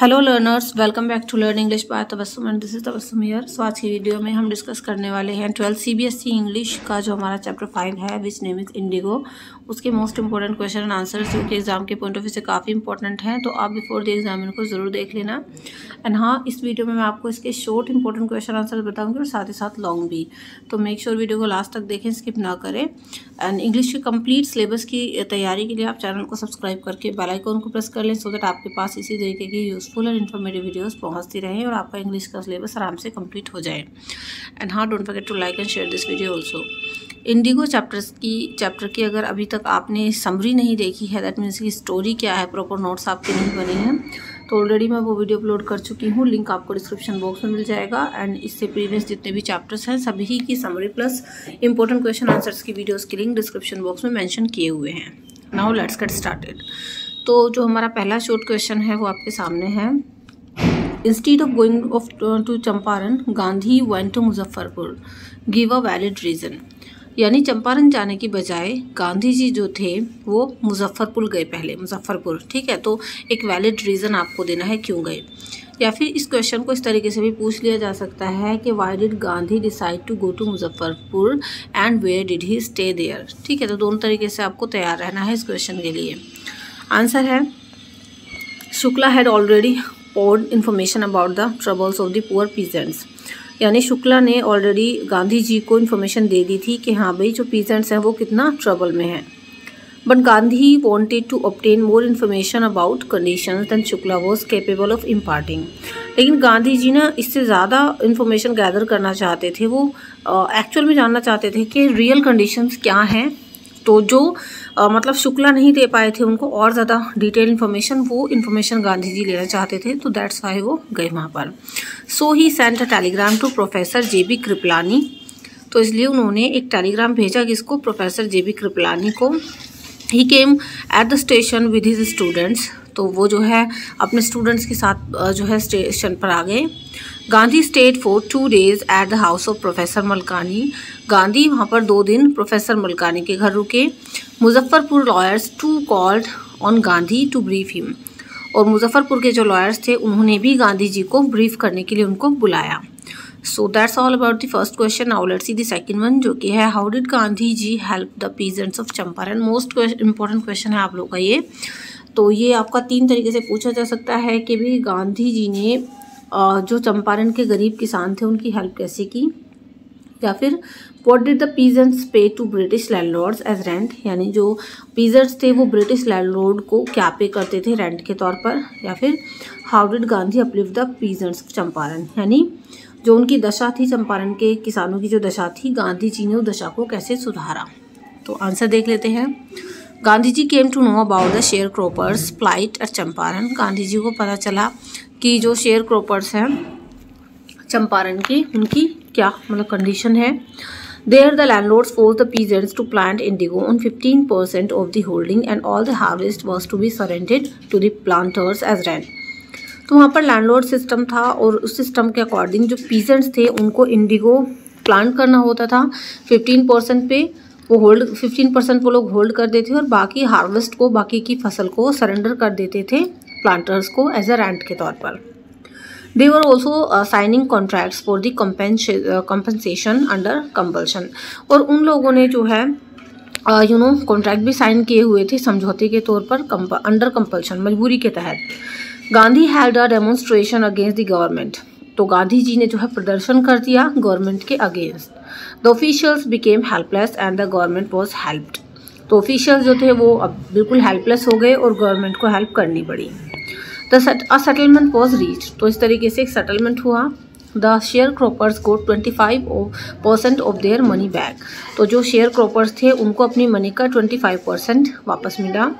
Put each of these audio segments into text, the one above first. Hello learners, welcome back to learn English by Tabassum and this is Tabassum here. So आज की video में हम discuss करने वाले हैं 12th CBSE इंग्लिश का जो हमारा चैप्टर 5 है विच नेम इज़ इंडिगो, उसके most important question and answers जो कि एग्जाम के पॉइंट ऑफ व्यू से काफ़ी इंपॉर्टेंट हैं। तो आप बिफोर द एग्जाम इनको ज़रूर देख लेना। एंड हाँ, इस वीडियो में मैं आपको इसके शॉर्ट इंपॉर्टेंट क्वेश्चन आंसर बताऊँगी और साथ ही साथ लॉन्ग भी। तो मेक श्योर वीडियो को लास्ट तक देखें, स्किप ना करें। एंड इंग्लिश के कम्प्लीट सिलेबस की तैयारी के लिए आप चैनल को सब्सक्राइब करके बेल आइकॉन को प्रेस कर लें सो दैट आपके पास इसी तरीके की फुल और इन्फॉर्मेटिव वीडियोस पहुंचती रहें और आपका इंग्लिश का सिलेबस आराम से कंप्लीट हो जाए। एंड हाँ, don't forget to like and share this video also. Indigo chapter की अगर अभी तक आपने समरी नहीं देखी है, दैट मीन्स की स्टोरी क्या है, प्रॉपर नोट्स आपके नहीं बने हैं, तो ऑलरेडी मैं वो वीडियो अपलोड कर चुकी हूँ। लिंक आपको डिस्क्रिप्शन बॉक्स में मिल जाएगा। एंड इससे प्रीवियस जितने भी चैप्टर्स हैं सभी की summary plus important question answers की वीडियोज़ की लिंक डिस्क्रिप्शन बॉक्स में मैंशन किए हुए हैं। Now let's get started. तो जो हमारा पहला शॉर्ट क्वेश्चन है वो आपके सामने है। Instead of going of to Champaran, Gandhi went to Muzaffarpur, give a valid reason. यानी चंपारण जाने की बजाय गांधी जी जो थे वो मुजफ्फरपुर गए, पहले मुजफ्फरपुर, ठीक है। तो एक वैलिड रीज़न आपको देना है क्यों गए। या फिर इस क्वेश्चन को इस तरीके से भी पूछ लिया जा सकता है कि why did Gandhi decide to go to Muzaffarpur and where did he stay there, ठीक है। तो दोनों तरीके से आपको तैयार रहना है इस क्वेश्चन के लिए। आंसर है, Shukla had already poured information about the troubles of the poor peasants. यानी शुक्ला ने ऑलरेडी गांधी जी को इन्फॉर्मेशन दे दी थी कि हाँ भाई जो पीजेंट्स हैं वो कितना ट्रबल में हैं। But Gandhi wanted to obtain more information about condition than Shukla was capable of imparting. लेकिन गांधी जी ना इससे ज़्यादा इन्फॉर्मेशन गैदर करना चाहते थे, वो एक्चुअल में जानना चाहते थे कि रियल कंडीशंस क्या हैं। तो जो मतलब शुक्ला नहीं दे पाए थे उनको और ज़्यादा डिटेल इन्फॉर्मेशन, वो इन्फॉर्मेशन गांधी जी लेना चाहते थे। तो दैट्स वाई वो गए वहाँ पर। So he sent a telegram to professor J.B. Kripalani. तो इसलिए उन्होंने एक टेलीग्राम भेजा किसको, प्रोफेसर J.B. कृपलानी को। He came at the station with his students. तो वो जो है अपने स्टूडेंट्स के साथ जो है स्टेशन पर आ गए। Gandhi stayed for 2 days at the house of professor Malkani. Gandhi वहाँ पर 2 दिन प्रोफेसर मलकानी के घर रुके। Muzaffarpur lawyers to called on Gandhi to brief him. और मुजफ्फरपुर के जो लॉयर्स थे उन्होंने भी गांधी जी को ब्रीफ करने के लिए उनको बुलाया। So that's all about the first question. Now let's see the second one जो कि है how did Gandhi ji help the peasants of Champaran. Most important question है आप लोग का ये। तो ये आपका 3 तरीके से पूछा जा सकता है कि भी गांधी जी ने जो चंपारण के गरीब किसान थे उनकी हेल्प कैसे की। या फिर what did the peasants pay to British landlords as rent. यानी जो पीजेंट्स थे वो ब्रिटिश लैंडलॉर्ड को क्या पे करते थे रेंट के तौर पर। या फिर how did Gandhi uplift the peasants of Champaran. यानी जो उनकी दशा थी, चंपारण के किसानों की जो दशा थी, गांधी जी ने उस दशा को कैसे सुधारा। तो आंसर देख लेते हैं। Gandhi ji came to know about the share croppers plight at Champaran. Gandhi ji को पता चला कि जो शेयर क्रॉपर्स हैं चंपारण की उनकी क्या मतलब कंडीशन है। There the landlords force the peasants to plant indigo on 15% of the holding and all the harvest was to be surrendered to the planters as rent. तो वहाँ पर लैंडलॉर्ड सिस्टम था और उस सिस्टम के अकॉर्डिंग जो peasants थे उनको इंडिगो प्लांट करना होता था। 15% पे वो होल्ड 15% वो लोग होल्ड कर देते थे और बाकी हार्वेस्ट को, बाकी की फसल को सरेंडर कर देते थे प्लांटर्स को एज अ रेंट के तौर पर। They were also signing contracts for the compensation under compulsion. और उन लोगों ने जो है कॉन्ट्रैक्ट भी साइन किए हुए थे समझौते के तौर पर अंडर कंपल्शन, मजबूरी के तहत। Gandhi held a demonstration against the government. तो गांधी जी ने जो है प्रदर्शन कर दिया गवर्नमेंट के against. The officials became helpless and the government was helped. तो ऑफिशियल्स जो थे वो अब बिल्कुल हेल्पलेस हो गए और गवर्नमेंट को हेल्प करनी पड़ी। A settlement was reach. तो इस तरीके से एक सेटलमेंट हुआ। द शेयर क्रॉपर्स को 25% ऑफ देयर मनी बैक। तो जो शेयर क्रॉपर्स थे उनको अपनी मनी का 25% वापस मिला।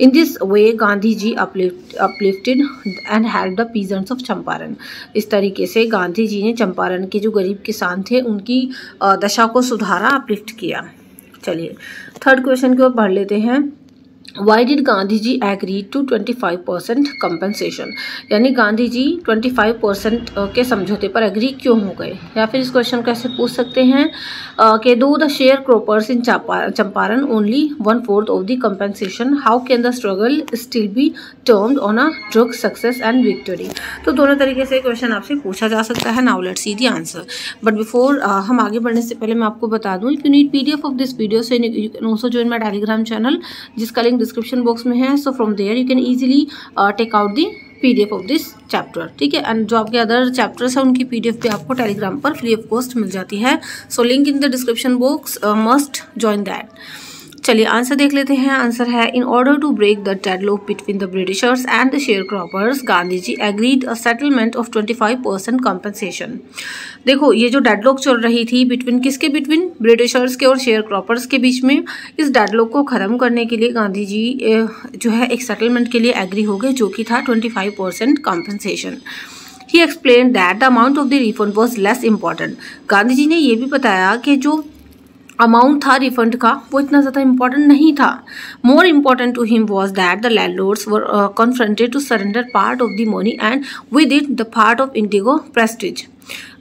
In this way Gandhi ji uplifted and help the peasants of Champaran. इस तरीके से गांधी जी ने चंपारण के जो गरीब किसान थे उनकी दशा को सुधारा, अपलिफ्ट किया। चलिए थर्ड क्वेश्चन की ओर बढ़ लेते हैं। Why did Gandhi ji agree to 25% compensation? यानी गांधी जी 25% के समझौते पर एग्री क्यों हो गए? या फिर इस क्वेश्चन कैसे पूछ सकते हैं कि though the share croppers in Champaran only 1/4 of the compensation, how can the struggle still be termed on a drug success and victory? तो दोनों तरीके से क्वेश्चन आपसे पूछा जा सकता है. Now let's see the answer. But before हम आगे बढ़ने से पहले मैं आपको बता दूँ, if you need PDF of this video so you can also join my Telegram channel जिसका लिंक डिस्क्रिप्शन बॉक्स में है. So from there you can easily take out the PDF of this chapter. ठीक है, and जो आपके other chapters हैं उनकी PDF भी आपको टेलीग्राम पर फ्री ऑफ कॉस्ट मिल जाती है. So link in the description box, must join that. चलिए आंसर देख लेते हैं. आंसर है, in order to break the deadlock between the Britishers and the share croppers Gandhi ji agreed a settlement of 25% compensation. देखो ये जो डेडलॉक चल रही थी बिटवीन किसके, बिटवीन ब्रिटिशर्स के और शेयर क्रॉपर्स के बीच में, इस डेडलॉक को ख़त्म करने के लिए गांधी जी जो है एक सेटलमेंट के लिए एग्री हो गए जो कि था 25% compensation. He explain that the amount of the refund was less important. Gandhi ji ने ये भी बताया कि जो अमाउंट था रिफंड का वो इतना ज़्यादा इम्पॉर्टेंट नहीं था. More important to him was that the landlords were confronted to surrender part of the money and with it the part of indigo prestige.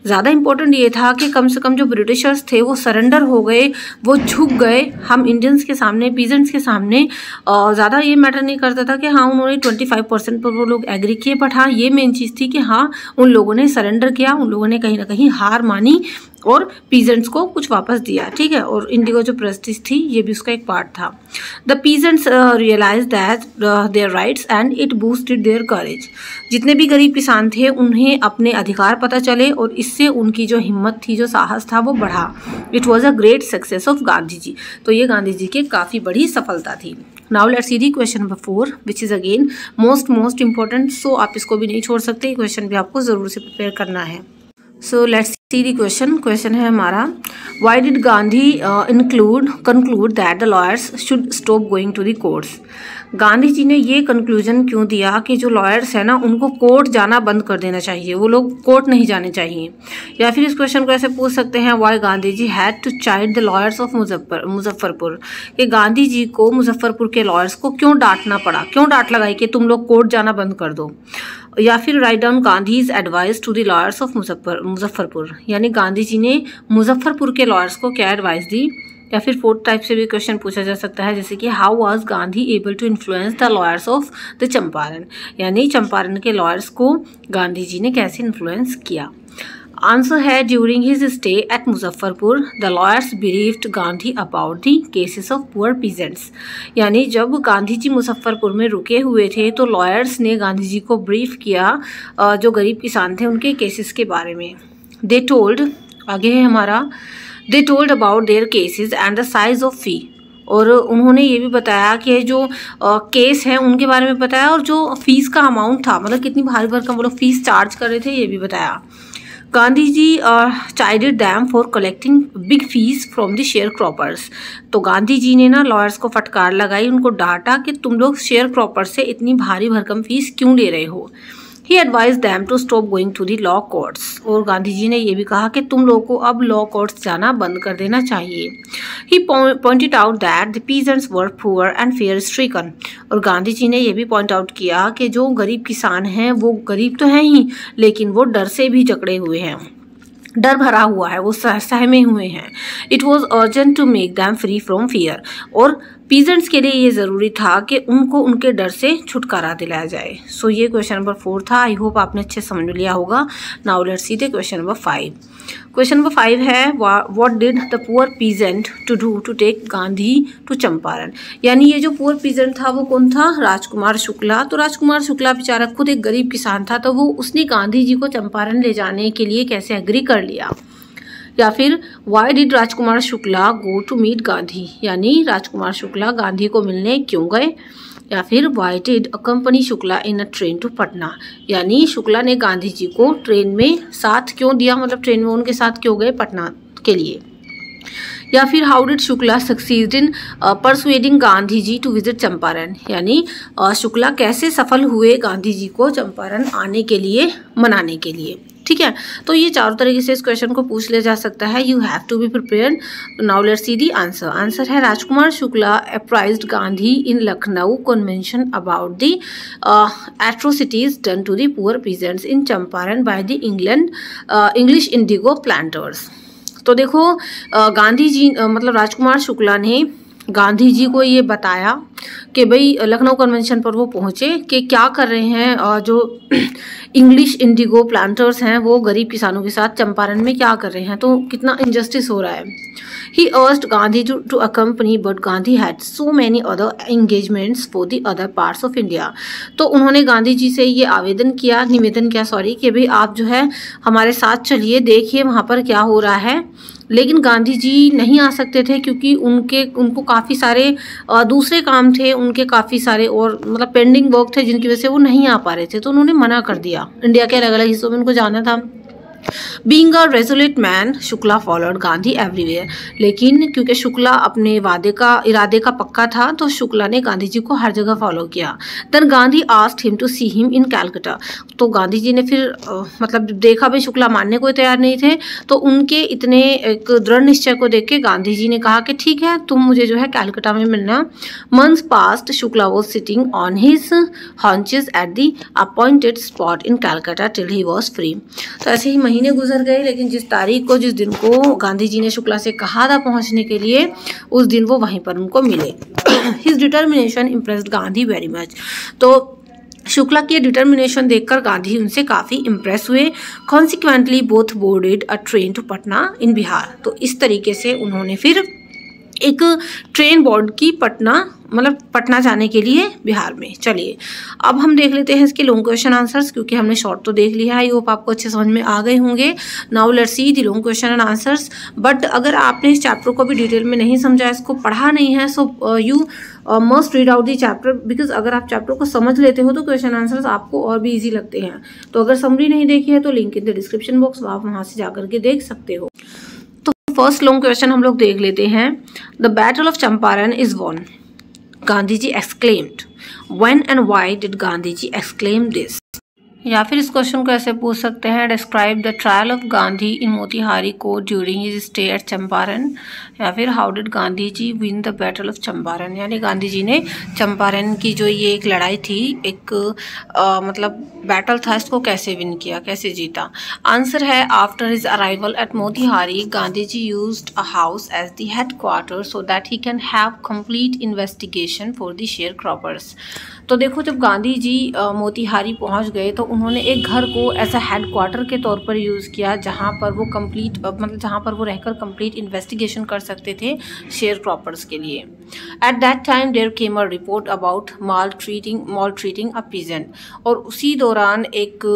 ज़्यादा इम्पोर्टेंट ये था कि कम से कम जो ब्रिटिशर्स थे वो सरेंडर हो गए, वो झुक गए हम इंडियंस के सामने, पीजेंट्स के सामने. ज़्यादा ये मैटर नहीं करता था कि हाँ उन्होंने 25% पर वो लोग एग्री किए, बट हाँ ये मेन चीज़ थी कि हाँ उन लोगों ने सरेंडर किया, उन लोगों ने कहीं ना कहीं हार मानी और पीजेंट्स को कुछ वापस दिया. ठीक है, और इंडिगो जो प्रेस्टीज थी ये भी उसका एक पार्ट था. The peasants realize that their rights and it boosted their courage. जितने भी गरीब किसान थे उन्हें अपने अधिकार पता चले और इससे उनकी जो हिम्मत थी, जो साहस था वो बढ़ा. It was a great success of Gandhi ji. तो ये गांधी जी की काफ़ी बड़ी सफलता थी. Now let's see the question number 4 which is again most important. So आप इसको भी नहीं छोड़ सकते, क्वेश्चन भी आपको ज़रूर से प्रिपेयर करना है. सो लेट्स क्वेश्चन है हमारा, why did Gandhi conclude that the lawyers should stop going to the courts. Gandhi ji ने ये कंक्लूजन क्यों दिया कि जो लॉयर्स हैं ना उनको कोर्ट जाना बंद कर देना चाहिए, वो लोग कोर्ट नहीं जाने चाहिए. या फिर इस क्वेश्चन को ऐसे पूछ सकते हैं, why Gandhi ji had to chide the lawyers of Muzaffarpur. कि गांधी जी को मुजफ्फरपुर के लॉयर्स को क्यों डांटना पड़ा, क्यों डांट लगाई कि तुम लोग कोर्ट जाना बंद कर दो. या फिर right down Gandhi's advice to the lawyers of Muzaffarpur. यानी गांधी जी ने मुजफ्फरपुर के लॉयर्स को क्या एडवाइस दी. या फिर फोर्थ टाइप से भी क्वेश्चन पूछा जा सकता है, जैसे कि how was Gandhi able to influence the lawyers of the Champaran. यानी चंपारण के लॉयर्स को गांधी जी ने कैसे इन्फ्लुएंस किया. आंसर है, during his stay at Muzaffarpur the lawyers briefed Gandhi about the cases of poor peasants. यानी जब गांधी जी मुजफ्फरपुर में रुके हुए थे तो लॉयर्स ने गांधी जी को ब्रीफ किया जो गरीब किसान थे उनके केसेस के बारे में. दे टोल्ड, आगे है हमारा, they told about their cases and the size of fee. और उन्होंने ये भी बताया कि जो केस है उनके बारे में बताया और जो फीस का अमाउंट था, मतलब कितनी भारी भरकम वो लोग फीस चार्ज कर रहे थे ये भी बताया. Gandhi ji chided them for collecting big fees from the share croppers. तो गांधी जी ने ना लॉयर्स को फटकार लगाई, उनको डांटा कि तुम लोग शेयर क्रॉपर से इतनी भारी भरकम फीस क्यों ले रहे हो. He advise them to stop going to the law courts. और गांधी जी ने यह भी कहा कि तुम लोगों को अब लॉ कोर्ट्स जाना बंद कर देना चाहिए. He pointed out that the peasants were poor and fear stricken. और गांधी जी ने यह भी पॉइंट आउट किया कि जो गरीब किसान हैं वो गरीब तो हैं ही लेकिन वो डर से भी जकड़े हुए हैं, डर भरा हुआ है, वो सहमे हुए हैं. It was urgent to make them free from fear. और पीजेंट्स के लिए ये ज़रूरी था कि उनको उनके डर से छुटकारा दिलाया जाए. सो ये क्वेश्चन नंबर 4 था. आई होप आपने अच्छे समझ लिया होगा. Now let's see the question number 5. Question number 5 है, what did the poor peasant to do to take Gandhi to Champaran. यानी ये जो पुअर पीजेंट था वो कौन था, राजकुमार शुक्ला. तो राजकुमार शुक्ला बेचारा खुद एक गरीब किसान था, तो वो उसने गांधी जी को चंपारण ले जाने के लिए कैसे एग्री कर लिया. या फिर why did Rajkumar Shukla go to meet Gandhi. यानी राजकुमार शुक्ला गांधी को मिलने क्यों गए. या फिर why did accompany Shukla in a train to Patna. यानी शुक्ला ने गांधी जी को ट्रेन में साथ क्यों दिया, मतलब ट्रेन में उनके साथ क्यों गए पटना के लिए. या फिर how did Shukla succeed in persuading Gandhi ji to visit Champaran. यानी शुक्ला कैसे सफल हुए गांधी जी को चंपारण आने के लिए मनाने के लिए. ठीक है। तो ये चारों तरीके से इस क्वेश्चन को पूछ लिया जा सकता है। You have to be prepared. Now let's see the answer. Answer है Rajkumar Shukla apprised Gandhi in Lucknow convention about the atrocities done to the poor peasants in Champaran by the English indigo planters. तो देखो गांधी जी मतलब राजकुमार शुक्ला ने गांधी जी को ये बताया कि भाई लखनऊ कन्वेंशन पर वो पहुँचे कि क्या कर रहे हैं और जो इंग्लिश इंडिगो प्लांटर्स हैं वो गरीब किसानों के साथ चंपारण में क्या कर रहे हैं, तो कितना इनजस्टिस हो रहा है। He urged Gandhi to accompany but Gandhi had so many other engagements for the other parts of India. तो उन्होंने गांधी जी से ये निवेदन किया कि भाई आप जो है हमारे साथ चलिए, देखिए वहाँ पर क्या हो रहा है। लेकिन गांधी जी नहीं आ सकते थे क्योंकि उनको काफ़ी सारे दूसरे काम थे, उनके काफ़ी सारे और मतलब पेंडिंग वर्क थे जिनकी वजह से वो नहीं आ पा रहे थे। तो उन्होंने मना कर दिया, इंडिया के अलग अलग हिस्सों में उनको जाना था। Being a resolute man Shukla followed Gandhi everywhere. लेकिन क्योंकि शुक्ला अपने इरादे का पक्का था तो शुक्ला ने गांधी जी को हर जगह फॉलो किया। Then Gandhi asked him to see him in Calcutta. तो गांधी जी ने फिर मतलब देखा भाई शुक्ला मानने को तैयार नहीं थे, तो उनके इतने एक दृढ़ निश्चय को देख के गांधी जी ने कहा कि ठीक है तुम मुझे जो है कैलकटा में मिलना। Months past Shukla was sitting on his haunches at the appointed spot in Calcutta till he was free. तो ऐसे ही महीने गुजर गए, लेकिन जिस तारीख को जिस दिन को गांधी जी ने शुक्ला से कहा था पहुंचने के लिए उस दिन वो वहीं पर उनको मिले। His determination impressed Gandhi very much. तो शुक्ला की डिटर्मिनेशन देखकर गांधी उनसे काफ़ी इम्प्रेस हुए। Consequently both boarded a train to Patna in Bihar. तो इस तरीके से उन्होंने फिर एक ट्रेन बोर्ड की पटना जाने के लिए बिहार में। चलिए अब हम देख लेते हैं इसके लॉन्ग क्वेश्चन आंसर्स, क्योंकि हमने शॉर्ट तो देख लिया है। आई होप आपको अच्छे समझ में आ गए होंगे। Now let's see the long question and answers. But अगर आपने इस चैप्टर को भी डिटेल में नहीं समझा, इसको पढ़ा नहीं है, so you must read out the chapter, because अगर आप चैप्टर को समझ लेते हो तो क्वेश्चन आंसर्स आपको और भी ईजी लगते हैं। तो अगर समरी नहीं देखी है तो link in the description box, आप वहाँ से जाकर के देख सकते हो। फर्स्ट लॉन्ग क्वेश्चन हम लोग देख लेते हैं। The battle of Champaran is won, Gandhi ji exclaimed. When and why did Gandhi ji exclaim this? या फिर इस क्वेश्चन को ऐसे पूछ सकते हैं, describe the trial of Gandhi in Motihari court during his stay at Champaran. या फिर how did Gandhi ji win the battle of Champaran, यानी गांधी जी ने चंपारण की जो ये एक लड़ाई थी, एक मतलब बैटल था, इसको कैसे विन किया, कैसे जीता। आंसर है after his arrival at Motihari Gandhi ji used a house as the headquarter so that he can have complete investigation for the share croppers. तो देखो जब गांधी जी मोतिहारी पहुंच गए तो उन्होंने एक घर को एज अ हेड क्वार्टर के तौर पर यूज़ किया, जहां पर वो रहकर कंप्लीट इन्वेस्टिगेशन कर सकते थे शेयर क्रॉपर्स के लिए। At that time there came a report about maltreating a peasant. और उसी दौरान एक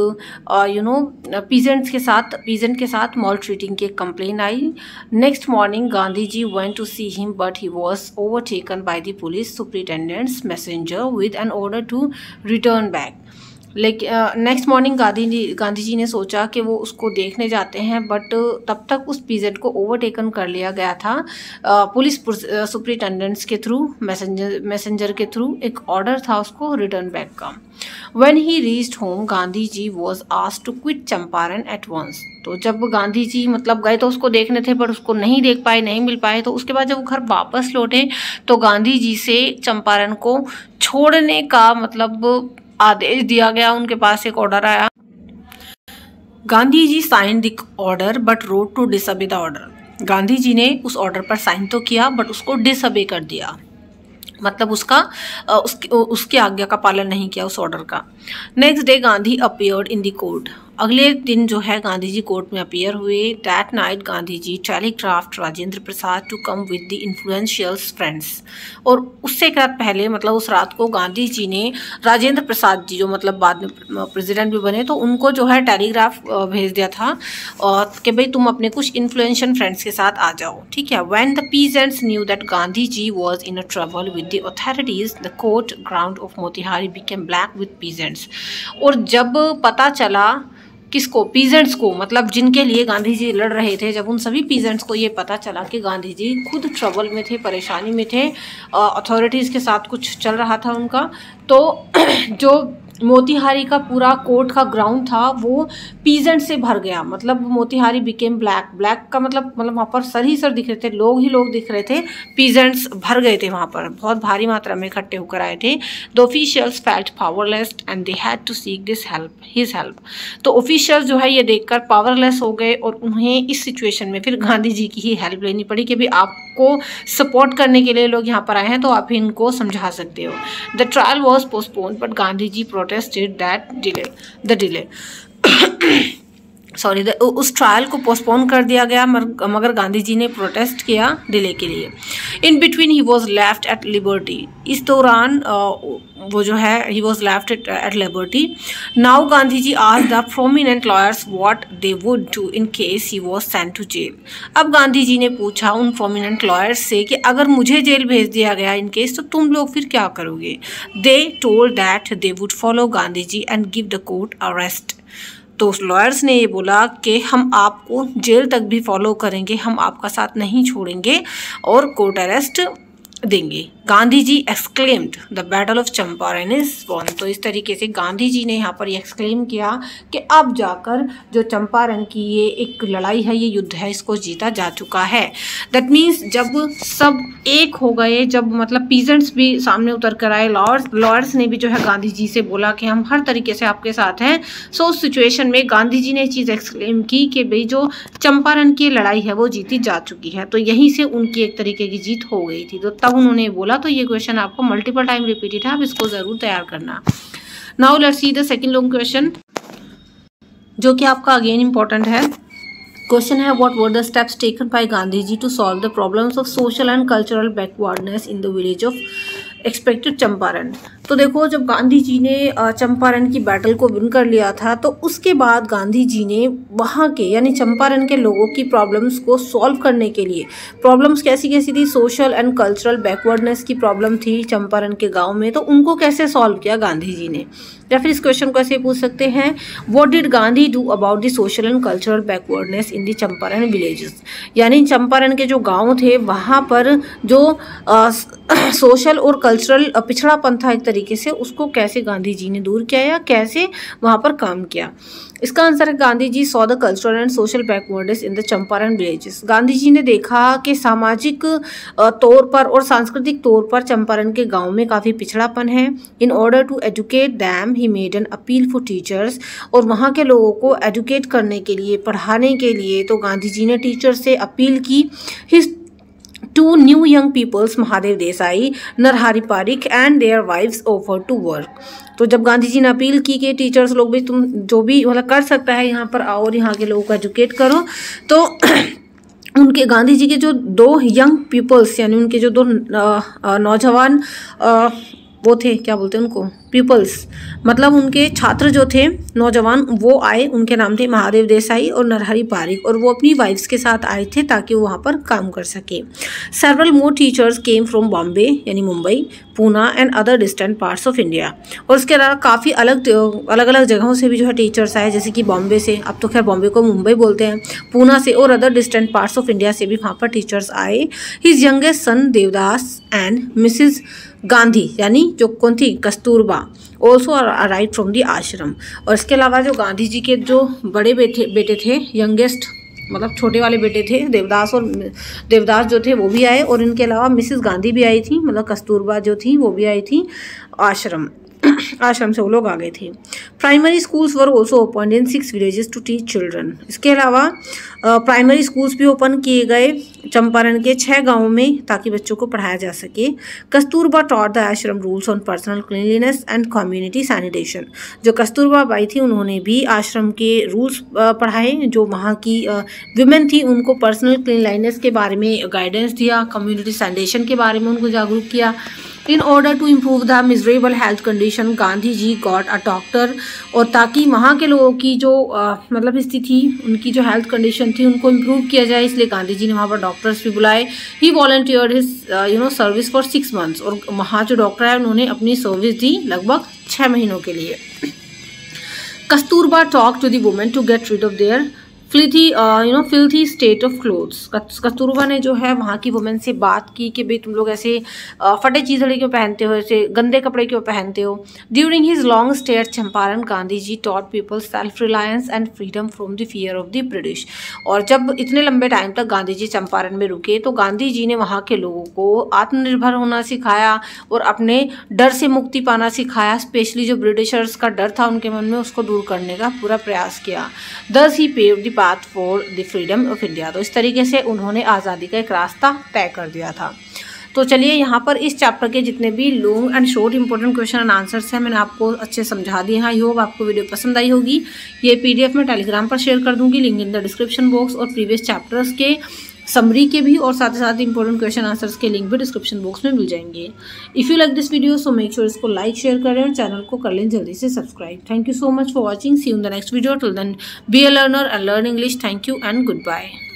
पीजेंट के साथ मॉल ट्रीटिंग की एक कंप्लेन आई। Next morning Gandhi ji went to see him but he was overtaken by the police superintendent's messenger with an order to return back. लेकिन नेक्स्ट मॉर्निंग गांधी जी ने सोचा कि वो उसको देखने जाते हैं, बट तब तक उस पीजेंट को ओवरटेकन कर लिया गया था पुलिस सुपरिटेंडेंट्स के थ्रू, मैसेंजर के थ्रू। एक ऑर्डर था उसको रिटर्न बैक का। When he reached home Gandhi ji was asked to quit Champaran at once. तो जब गांधी जी मतलब गए तो उसको देखने थे, पर उसको नहीं देख पाए, नहीं मिल पाए। तो उसके बाद जब वो घर वापस लौटे तो गांधी जी से चंपारण को छोड़ने का मतलब आदेश दिया गया, उनके पास एक ऑर्डर आया। Gandhi ji sign the order but wrote to disobey the order. Gandhi ji ने उस ऑर्डर पर साइन तो किया बट उसको डिसअबे कर दिया, मतलब उसकी आज्ञा का पालन नहीं किया उस ऑर्डर का। Next day Gandhi appeared in the court. अगले दिन जो है गांधी जी कोर्ट में अपीयर हुए। That night Gandhi ji telegraphed Rajendra Prasad to come with the influentials friends. और उससे एक रात पहले मतलब उस रात को गांधी जी ने राजेंद्र प्रसाद जी जो मतलब बाद में प्रेसिडेंट भी बने, तो उनको जो है टेलीग्राफ भेज दिया था कि भाई तुम अपने कुछ इन्फ्लुएंशियल फ्रेंड्स के साथ आ जाओ, ठीक है। When the peasants knew that Gandhi ji was in a trouble with the authorities the court ground of Motihari became black with peasants. और जब पता चला किसको, पीजेंट्स को, मतलब जिनके लिए गांधी जी लड़ रहे थे, जब उन सभी पीजेंट्स को ये पता चला कि गांधी जी खुद ट्रबल में थे, परेशानी में थे, अथॉरिटीज़ के साथ कुछ चल रहा था उनका, तो जो मोतीहारी का पूरा कोर्ट का ग्राउंड था वो पीजेंट से भर गया, मतलब मोतीहारी बिकेम ब्लैक। ब्लैक का मतलब वहाँ पर सर ही सर दिख रहे थे, लोग ही लोग दिख रहे थे, पीजेंट्स भर गए थे वहाँ पर, बहुत भारी मात्रा में इकट्ठे होकर आए थे। The officials felt powerless and they had to seek this help his help. तो ऑफिशियल्स जो है ये देखकर पावरलेस हो गए और उन्हें इस सिचुएशन में फिर गांधी जी की ही हेल्प लेनी पड़ी कि भाई आपको सपोर्ट करने के लिए लोग यहाँ पर आए हैं तो आप इनको समझा सकते हो। The trial was postponed but Gandhi ji protested that delay sorry, उस ट्रायल को पोस्टपोन कर दिया गया मगर गांधी जी ने प्रोटेस्ट किया डिले के लिए। In between he was left at liberty, इस दौरान वो जो है he was left at liberty. Now Gandhi ji asked the prominent lawyers what they would do in case he was sent to jail. अब गांधी जी ने पूछा उन प्रोमिनेंट लॉयर्स से कि अगर मुझे जेल भेज दिया गया इन केस तो तुम लोग फिर क्या करोगे। They told that they would follow Gandhi ji and give the court arrest. तो लॉयर्स ने ये बोला कि हम आपको जेल तक भी फॉलो करेंगे, हम आपका साथ नहीं छोड़ेंगे और कोर्ट अरेस्ट देंगे। Gandhi ji exclaimed the battle of Champaran is won. तो इस तरीके से गांधी जी ने यहाँ पर एक्सक्लेम किया कि अब जाकर जो चंपारण की ये एक लड़ाई है, ये युद्ध है, इसको जीता जा चुका है। दैट मीन्स जब सब एक हो गए, जब मतलब पीजेंट्स भी सामने उतर कर आए, लॉर्ड्स ने भी जो है गांधी जी से बोला कि हम हर तरीके से आपके साथ हैं। सो उस सिचुएशन में गांधी जी ने चीज़ एक्सक्लेम की कि भाई जो चंपारण की लड़ाई है वो जीती जा चुकी है। तो यहीं से उनकी एक तरीके की जीत हो गई थी। तो उन्होंने बोला, तो ये क्वेश्चन आपको मल्टीपल टाइम रिपीटेड है, आप इसको जरूर तैयार करना। Now let's see the second long question जो कि आपका अगेन इंपॉर्टेंट है। क्वेश्चन है what were the steps taken by Gandhi ji to solve the problems of social and cultural backwardness in the village of expected Champaran. तो देखो जब गांधी जी ने चंपारण की बैटल को विन कर लिया था तो उसके बाद गांधी जी ने वहाँ के यानी चंपारण के लोगों की प्रॉब्लम्स को सॉल्व करने के लिए, प्रॉब्लम्स कैसी कैसी थी, सोशल एंड कल्चरल बैकवर्डनेस की प्रॉब्लम थी चंपारण के गांव में, तो उनको कैसे सॉल्व किया गांधी जी ने। या फिर इस क्वेश्चन को ऐसे पूछ सकते हैं what did Gandhi do about the social and cultural backwardness in the Champaran villages. यानी चंपारण के जो गाँव थे वहाँ पर जो सोशल और कल्चरल पिछड़ापन था एक तरीके से, उसको कैसे गांधी जी ने दूर किया या कैसे वहाँ पर काम किया। इसका आंसर है Gandhi ji saw the cultural and social backwardness in the Champaran villages. Gandhi ji ने देखा कि सामाजिक तौर पर और सांस्कृतिक तौर पर चंपारण के गांव में काफ़ी पिछड़ापन है। In order to educate them he made an appeal for teachers, और वहाँ के लोगों को एजुकेट करने के लिए, पढ़ाने के लिए तो गांधी जी ने टीचर से अपील की। His two new young peoples Mahadev Desai, Narhari Parikh and their wives offer to work. तो जब गांधी जी ने अपील की कि टीचर्स लोग भी तुम जो भी मतलब कर सकता है यहाँ पर आओ और यहाँ के लोगों को एजुकेट करो, तो उनके गांधी जी के जो दो यंग पीपल्स यानी उनके जो दो नौजवान वो थे, क्या बोलते हैं उनको, पीपल्स मतलब उनके छात्र जो थे नौजवान वो आए, उनके नाम थे महादेव देसाई और नरहरी पारिक, और वो अपनी वाइफ्स के साथ आए थे ताकि वो वहाँ पर काम कर सकें। Several more teachers came from Bombay यानी Mumbai, Poona and other distant parts of India. और उसके अलावा काफ़ी अलग अलग जगहों से भी जो है टीचर्स आए, जैसे कि बॉम्बे से, अब तो खैर बॉम्बे को मुंबई बोलते हैं, पूना से और other distant parts of India से भी वहाँ पर टीचर्स आए। His youngest son Devdas and Mrs Gandhi यानी जो कौन थी, Kasturba, also arrived from the ashram. और इसके अलावा जो गांधी जी के जो बड़े बेटे थे, यंगेस्ट मतलब छोटे वाले बेटे थे देवदास, और देवदास जो थे वो भी आए, और इनके अलावा मिसेस गांधी भी आई थी, मतलब कस्तूरबा जो थी वो भी आई थी आश्रम से वो लोग आ गए थे। Primary schools were also open in 6 villages to teach children. इसके अलावा प्राइमरी स्कूल्स भी ओपन किए गए चंपारण के 6 गांवों में ताकि बच्चों को पढ़ाया जा सके। Kasturba taught the ashram rules on personal cleanliness and community sanitation. जो कस्तूरबा बाई थी उन्होंने भी आश्रम के रूल्स पढ़ाए, जो वहाँ की वुमेन थी उनको पर्सनल क्लीनलीनेस के बारे में गाइडेंस दिया, कम्युनिटी सैनिटेशन के बारे में उनको जागरूक किया। In order to improve the miserable health condition Gandhi ji got a doctor, और ताकि वहाँ के लोगों की जो मतलब स्थिति, उनकी जो हेल्थ कंडीशन थी उनको इम्प्रूव किया जाए, इसलिए गांधी जी ने वहाँ पर डॉक्टर्स भी बुलाए। He volunteered his service for 6 months, और वहाँ जो डॉक्टर है उन्होंने अपनी सर्विस दी लगभग 6 महीनों के लिए। Kasturba talk to the women to get rid of their filthy state of clothes. Kasturba ने जो है वहाँ की वुमेन से बात की कि भाई तुम लोग ऐसे फटे चीज़ें क्यों पहनते हो, ऐसे गंदे कपड़े क्यों पहनते हो। During his long stay at Champaran Gandhi ji taught people self reliance and freedom from the fear of the British. और जब इतने लंबे टाइम तक गांधी जी चंपारण में रुके तो गांधी जी ने वहाँ के लोगों को आत्मनिर्भर होना सिखाया और अपने डर से मुक्ति पाना सिखाया। स्पेशली जो ब्रिटिशर्स का डर था उनके मन में, उसको दूर करने का पूरा प्रयास किया। Thus he pave the path for the freedom of India. तो इस तरीके से उन्होंने आज़ादी का एक रास्ता तय कर दिया था। तो चलिए यहाँ पर इस चैप्टर के जितने भी long and short important question and answers हैं मैंने आपको अच्छे समझा दिए हैं। आई होप आपको वीडियो पसंद आई होगी। ये पीडीएफ मैं टेलीग्राम पर शेयर कर दूँगी, link in the description box. और प्रीवियस चैप्टर्स के समरी के भी और साथ ही साथ इंपॉर्टेंट क्वेश्चन आंसर्स के लिंक भी डिस्क्रिप्शन बॉक्स में मिल जाएंगे। If you like this video so make sure इसको लाइक शेयर करें और चैनल को कर लें जल्दी से subscribe. Thank you so much for watching. See you in the next video. Till then be a learner and learn English. Thank you and good bye.